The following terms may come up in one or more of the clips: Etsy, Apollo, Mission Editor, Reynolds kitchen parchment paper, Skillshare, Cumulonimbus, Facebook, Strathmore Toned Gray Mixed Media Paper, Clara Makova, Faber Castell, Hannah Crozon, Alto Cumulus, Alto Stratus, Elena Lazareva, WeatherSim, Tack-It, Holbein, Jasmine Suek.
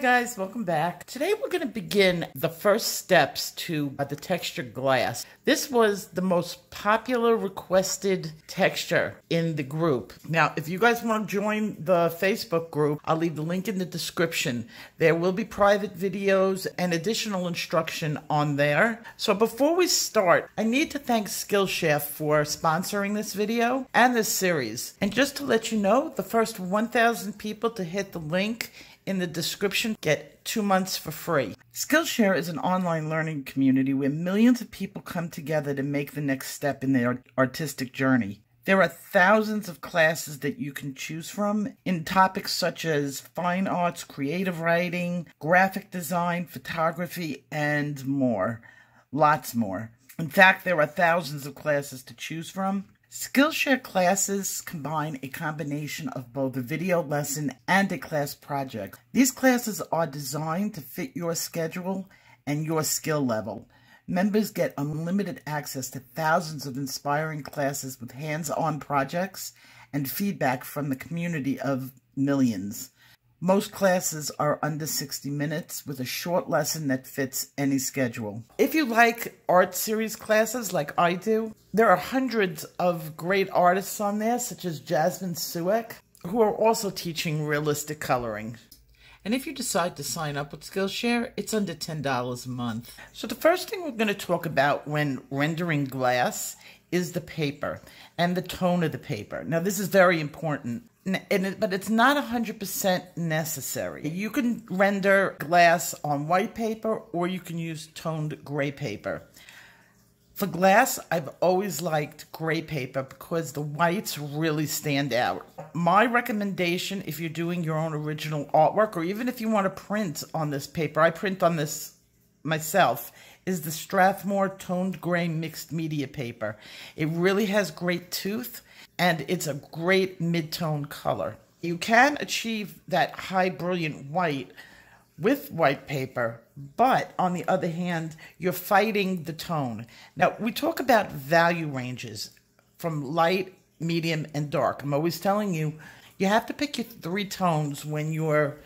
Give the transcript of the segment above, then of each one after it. guys, welcome back. Today we're going to begin the first steps to the texture glass. This was the most popular requested texture in the group. Now, if you guys want to join the Facebook group, I'll leave the link in the description. There will be private videos and additional instruction on there. So before we start, I need to thank Skillshare for sponsoring this video and this series. And just to let you know, the first 1,000 people to hit the link in the description get 2 months for free. Skillshare is an online learning community where millions of people come together to make the next step in their artistic journey. There are thousands of classes that you can choose from in topics such as fine arts, creative writing, graphic design, photography, and more. Lots more. In fact, there are thousands of classes to choose from. Skillshare classes combine a combination of both a video lesson and a class project. These classes are designed to fit your schedule and your skill level. Members get unlimited access to thousands of inspiring classes with hands-on projects and feedback from the community of millions. Most classes are under 60 minutes with a short lesson that fits any schedule. If you like art series classes like I do, there are hundreds of great artists on there, such as Jasmine Suek, who are also teaching realistic coloring. And if you decide to sign up with Skillshare, it's under $10 a month. So the first thing we're going to talk about when rendering glass is the paper and the tone of the paper. Now, this is very important. But it's not 100% necessary. You can render glass on white paper or you can use toned gray paper. For glass, I've always liked gray paper because the whites really stand out. My recommendation, if you're doing your own original artwork or even if you want to print on this paper, I print on this myself, is the Strathmore Toned Gray Mixed Media Paper. It really has great tooth and it's a great mid-tone color. You can achieve that high brilliant white with white paper, but on the other hand, you're fighting the tone. Now, we talk about value ranges from light, medium, and dark. I'm always telling you, you have to pick your three tones when you're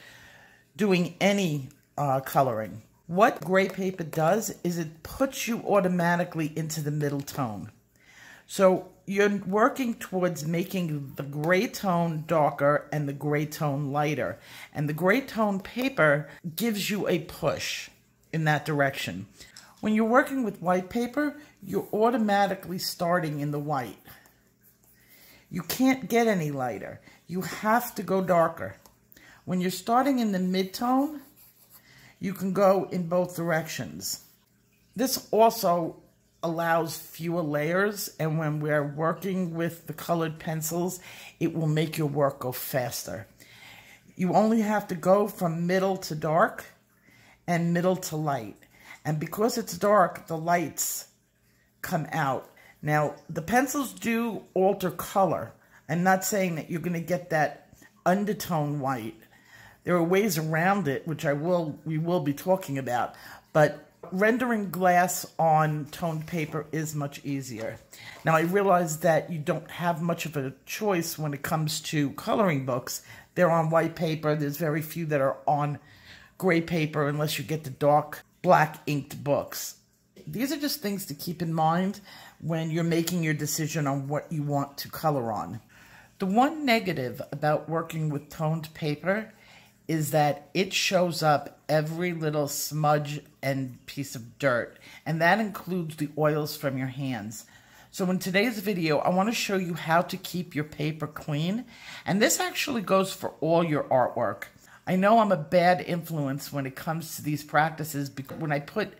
doing any coloring. What gray paper does is it puts you automatically into the middle tone. So you're working towards making the gray tone darker and the gray tone lighter. And the gray tone paper gives you a push in that direction. When you're working with white paper, you're automatically starting in the white. You can't get any lighter. You have to go darker. When you're starting in the mid-tone, you can go in both directions. This also allows fewer layers, and when we're working with the colored pencils, it will make your work go faster. You only have to go from middle to dark and middle to light. And because it's dark, the lights come out. Now, the pencils do alter color. I'm not saying that you're going to get that undertone white. There are ways around it, which we will be talking about, but rendering glass on toned paper is much easier. Now, I realize that you don't have much of a choice when it comes to coloring books. They're on white paper. There's very few that are on gray paper unless you get the dark black inked books. These are just things to keep in mind when you're making your decision on what you want to color on. The one negative about working with toned paper is that it shows up every little smudge and piece of dirt, and that includes the oils from your hands. So in today's video, I want to show you how to keep your paper clean, and this actually goes for all your artwork. I know I'm a bad influence when it comes to these practices because when I put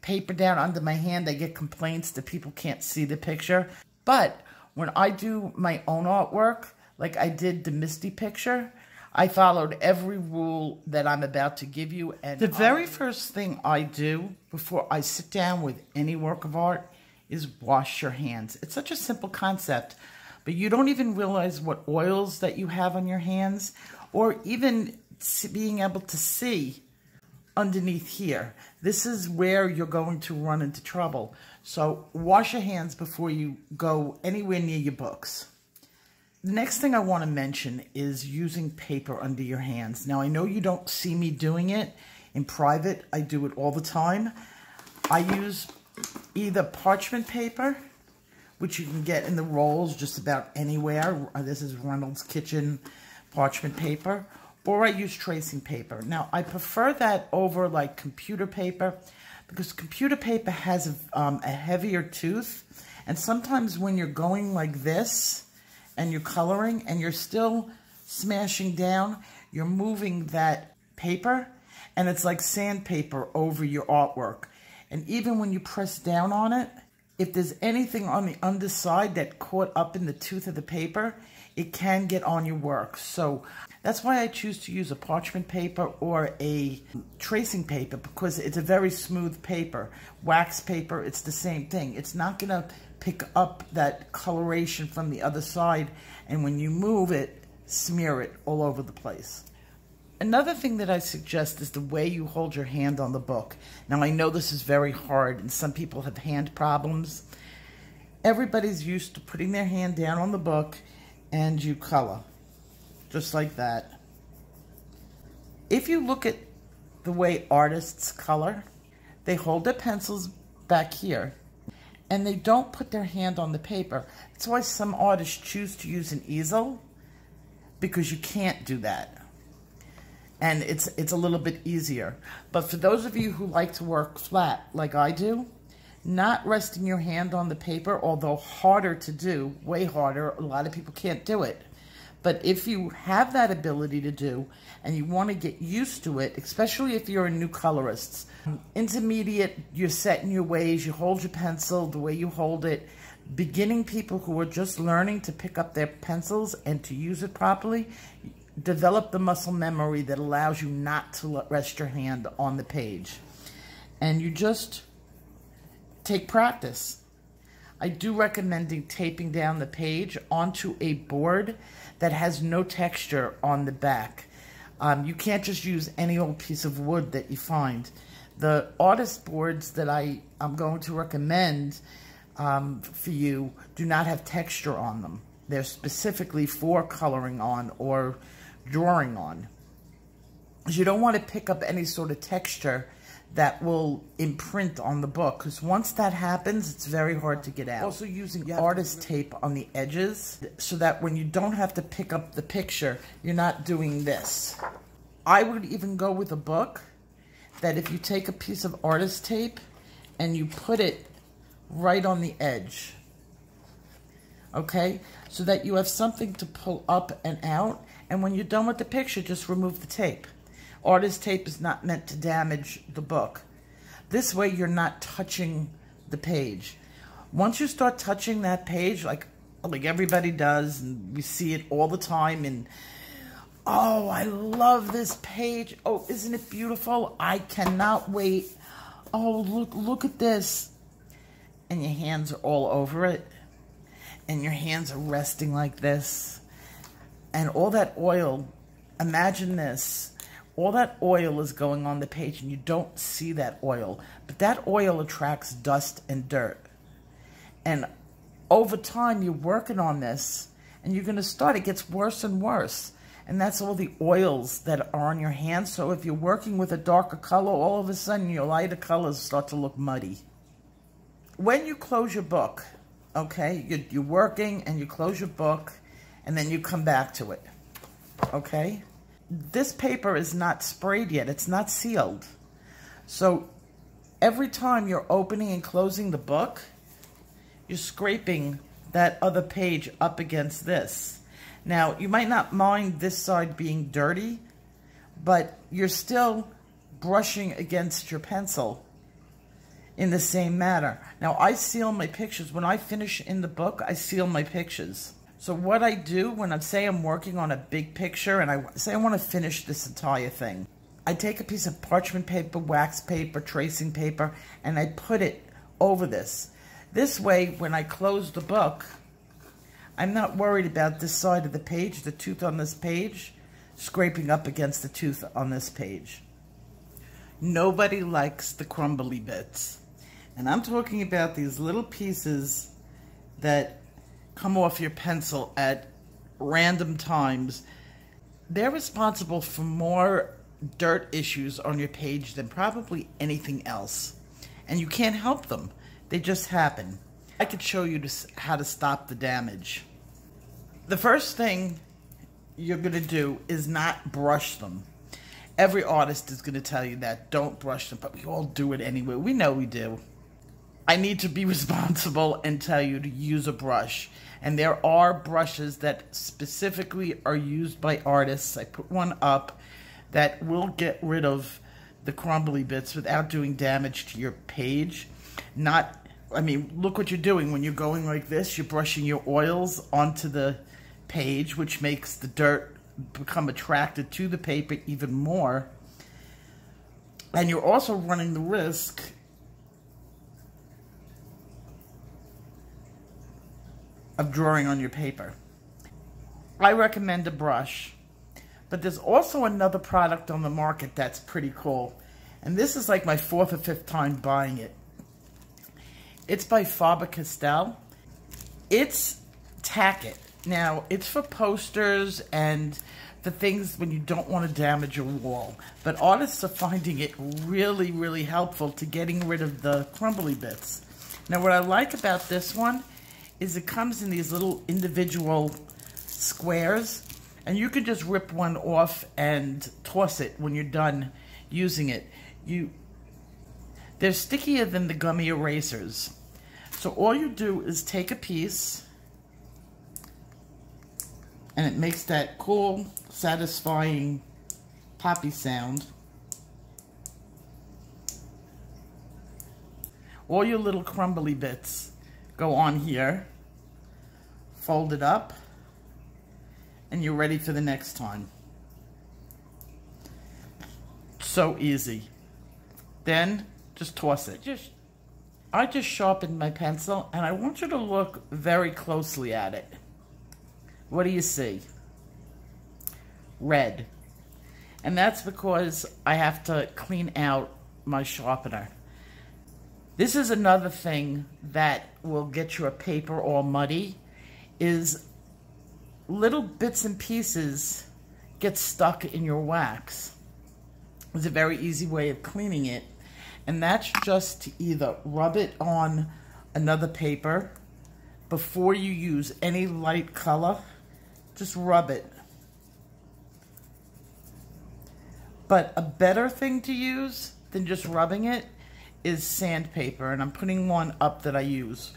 paper down under my hand, I get complaints that people can't see the picture. But when I do my own artwork, like I did the Misty picture, I followed every rule that I'm about to give you. And the very first thing I do before I sit down with any work of art is wash your hands. It's such a simple concept, but you don't even realize what oils that you have on your hands or even being able to see underneath here. This is where you're going to run into trouble. So wash your hands before you go anywhere near your books. The next thing I want to mention is using paper under your hands. Now, I know you don't see me doing it in private. I do it all the time. I use either parchment paper, which you can get in the rolls just about anywhere. This is Reynolds Kitchen Parchment Paper. Or I use tracing paper. Now, I prefer that over, like, computer paper, because computer paper has a heavier tooth. And sometimes when you're going like this, and you're coloring, and you're still smashing down, you're moving that paper, and it's like sandpaper over your artwork. And even when you press down on it, if there's anything on the underside that caught up in the tooth of the paper, it can get on your work. So that's why I choose to use a parchment paper or a tracing paper, because it's a very smooth paper. Wax paper, it's the same thing. It's not going to pick up that coloration from the other side, and when you move it, smear it all over the place. Another thing that I suggest is the way you hold your hand on the book. Now, I know this is very hard, and some people have hand problems. Everybody's used to putting their hand down on the book, and you color, just like that. If you look at the way artists color, they hold their pencils back here, and they don't put their hand on the paper. That's why some artists choose to use an easel, because you can't do that. And it's a little bit easier. But for those of you who like to work flat, like I do, not resting your hand on the paper, although harder to do, way harder, a lot of people can't do it. But if you have that ability to do, and you want to get used to it, especially if you're a new colorist, intermediate, you're set in your ways, you hold your pencil the way you hold it. Beginning people who are just learning to pick up their pencils and to use it properly, develop the muscle memory that allows you not to rest your hand on the page. And you just take practice. I do recommend taping down the page onto a board that has no texture on the back. You can't just use any old piece of wood that you find. The artist boards that I'm going to recommend for you do not have texture on them. They're specifically for coloring on or drawing on. You don't want to pick up any sort of texture that will imprint on the book, because once that happens, it's very hard to get out. Also using artist tape on the edges, so that when you don't have to pick up the picture, you're not doing this. I would even go with a book that if you take a piece of artist tape and you put it right on the edge, okay? So that you have something to pull up and out, and when you're done with the picture, just remove the tape. Artist tape is not meant to damage the book. This way, you're not touching the page. Once you start touching that page, like everybody does, and we see it all the time, and, oh, I love this page. Oh, isn't it beautiful? I cannot wait. Oh, look at this. And your hands are all over it, and your hands are resting like this. And all that oil, imagine this. All that oil is going on the page, and you don't see that oil. But that oil attracts dust and dirt. And over time, you're working on this, and you're going to start. It gets worse and worse. And that's all the oils that are on your hands. So if you're working with a darker color, all of a sudden, your lighter colors start to look muddy. When you close your book, okay, you're working, and you close your book, and then you come back to it, okay? This paper is not sprayed yet. It's not sealed. So every time you're opening and closing the book, you're scraping that other page up against this. Now, you might not mind this side being dirty, but you're still brushing against your pencil in the same manner. Now, I seal my pictures. When I finish in the book, I seal my pictures. So what I do when I say I'm working on a big picture and I say I want to finish this entire thing, I take a piece of parchment paper, wax paper, tracing paper, and I put it over this. This way, when I close the book, I'm not worried about this side of the page, the tooth on this page, scraping up against the tooth on this page. Nobody likes the crumbly bits. And I'm talking about these little pieces that come off your pencil at random times, they're responsible for more dirt issues on your page than probably anything else. And you can't help them. They just happen. I could show you how to stop the damage. The first thing you're going to do is not brush them. Every artist is going to tell you that. Don't brush them, but we all do it anyway. We know we do. I need to be responsible and tell you to use a brush. And there are brushes that specifically are used by artists. I put one up that will get rid of the crumbly bits without doing damage to your page. Look what you're doing when you're going like this. You're brushing your oils onto the page, which makes the dirt become attracted to the paper even more. And you're also running the risk of drawing on your paper. I recommend a brush, but there's also another product on the market that's pretty cool. And this is like my fourth or fifth time buying it. It's by Faber Castell. It's Tack-It. Now, it's for posters and the things when you don't want to damage your wall. But artists are finding it really, really helpful to getting rid of the crumbly bits. Now, what I like about this one is it comes in these little individual squares, and you can just rip one off and toss it when you're done using it. They're stickier than the gummy erasers. So all you do is take a piece, and it makes that cool, satisfying poppy sound. All your little crumbly bits go on here, fold it up, and you're ready for the next time. So easy. Then just toss it. I just sharpened my pencil, and I want you to look very closely at it. What do you see? Red. And that's because I have to clean out my sharpener. This is another thing that will get your paper all muddy, is little bits and pieces get stuck in your wax. It's a very easy way of cleaning it. And that's just to either rub it on another paper before you use any light color. Just rub it. But a better thing to use than just rubbing it is sandpaper, and I'm putting one up that I use.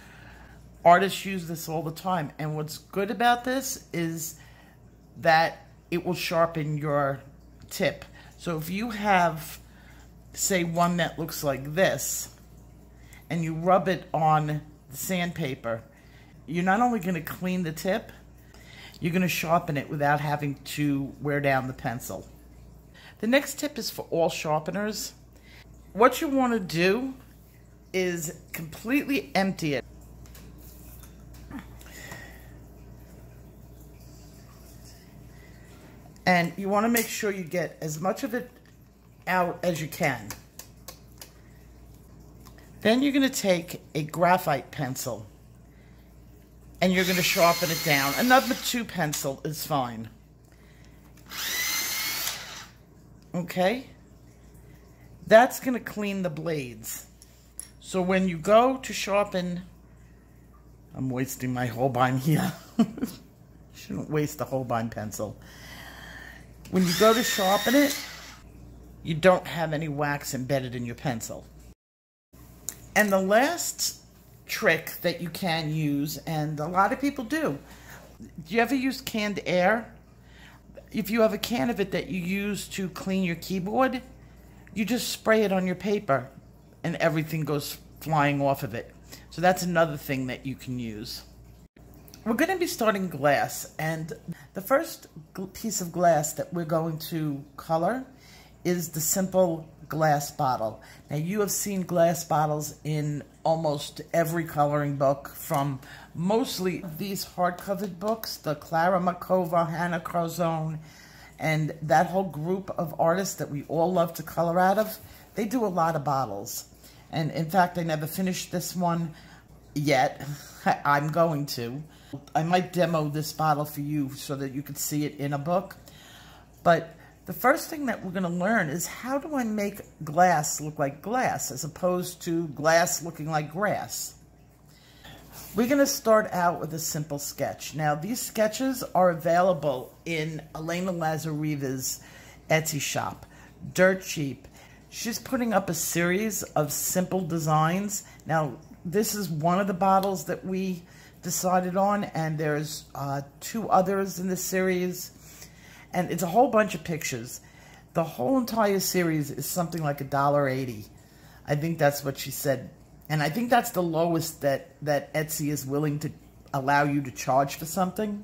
Artists use this all the time, and what's good about this is that it will sharpen your tip. So if you have, say, one that looks like this, and you rub it on the sandpaper, you're not only going to clean the tip, you're going to sharpen it without having to wear down the pencil. The next tip is for all sharpeners. What you want to do is completely empty it. And you want to make sure you get as much of it out as you can. Then you're going to take a graphite pencil, and you're going to sharpen it down. Another two pencil is fine. Okay? That's going to clean the blades. So when you go to sharpen, I'm wasting my Holbein here. Shouldn't waste the Holbein pencil. When you go to sharpen it, you don't have any wax embedded in your pencil. And the last trick that you can use, and a lot of people do you ever use canned air? If you have a can of it that you use to clean your keyboard, you just spray it on your paper and everything goes flying off of it. So that's another thing that you can use. We're going to be starting glass, and the first piece of glass that we're going to color is the simple glass bottle. Now, you have seen glass bottles in almost every coloring book, from mostly these hardcover books, the Clara Makova, Hannah Crozon, and that whole group of artists that we all love to color out of. They do a lot of bottles. And in fact, I never finished this one. yet. I'm going to. I might demo this bottle for you so that you could see it in a book. But the first thing that we're going to learn is, how do I make glass look like glass as opposed to glass looking like grass? We're going to start out with a simple sketch. Now, these sketches are available in Elena Lazareva's Etsy shop, dirt cheap. She's putting up a series of simple designs. Now, this is one of the bottles that we decided on, and there's two others in the series, and it's a whole bunch of pictures. The whole entire series is something like $1.80. I think that's what she said, and I think that's the lowest that Etsy is willing to allow you to charge for something.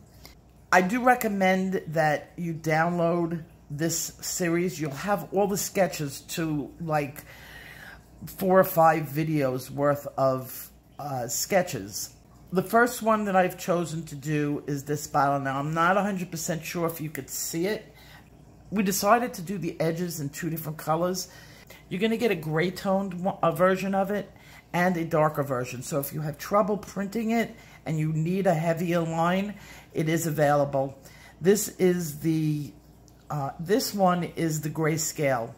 I do recommend that you download this series. You'll have all the sketches to like 4 or 5 videos worth of sketches. The first one that I've chosen to do is this bottle. Now, I'm not 100% sure if you could see it. We decided to do the edges in 2 different colors. You're going to get a gray toned version of it and a darker version. So if you have trouble printing it and you need a heavier line, it is available. This is the this one is the grayscale.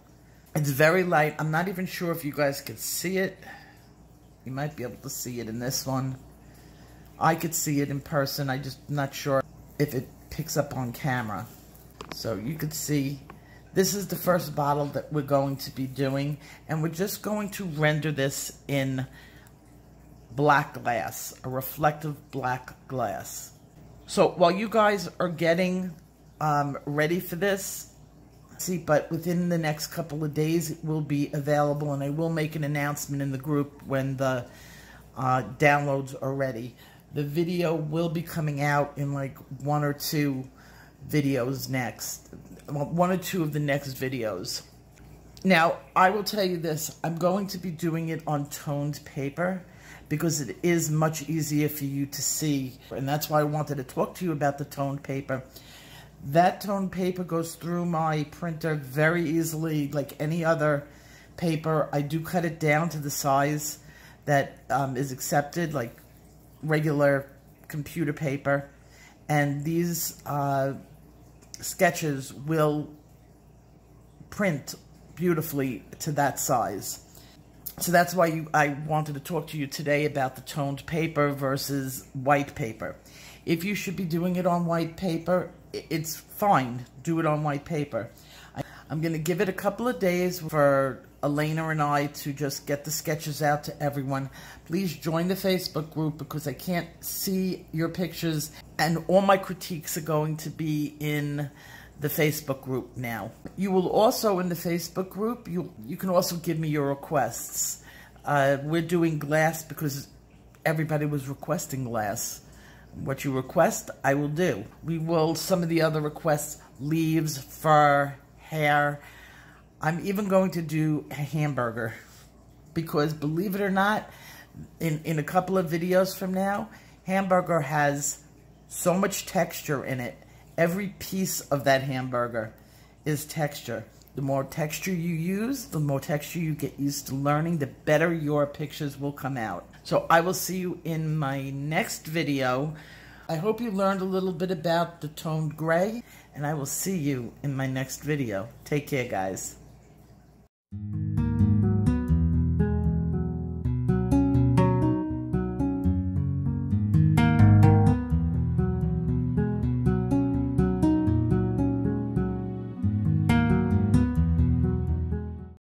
It's very light. I'm not even sure if you guys can see it. You might be able to see it in this one. I could see it in person. I'm just not sure if it picks up on camera. So you could see, this is the first bottle that we're going to be doing, and we're just going to render this in black glass, a reflective black glass. So while you guys are getting ready for this, but within the next couple of days it will be available, and I will make an announcement in the group when the downloads are ready. The video will be coming out in like 1 or 2 videos next, 1 or 2 of the next videos. Now, I will tell you this, I'm going to be doing it on toned paper because it is much easier for you to see, and that's why I wanted to talk to you about the toned paper. That toned paper goes through my printer very easily, like any other paper. I do cut it down to the size that is accepted, like regular computer paper. And these sketches will print beautifully to that size. So that's why I wanted to talk to you today about the toned paper versus white paper. If you should be doing it on white paper, it's fine. Do it on white paper. I'm going to give it a couple of days for Elena and I to just get the sketches out to everyone. Please join the Facebook group because I can't see your pictures, and all my critiques are going to be in the Facebook group now. You will also, in the Facebook group, you can also give me your requests. We're doing glass because everybody was requesting glass. What you request, I will do. We will, some of the other requests, leaves, fur, hair. I'm even going to do a hamburger because, believe it or not, in a couple of videos from now, hamburger has so much texture in it. Every piece of that hamburger is texture. The more texture you use, the more texture you get used to learning, the better your pictures will come out. So I will see you in my next video. I hope you learned a little bit about the toned gray, and I will see you in my next video. Take care, guys.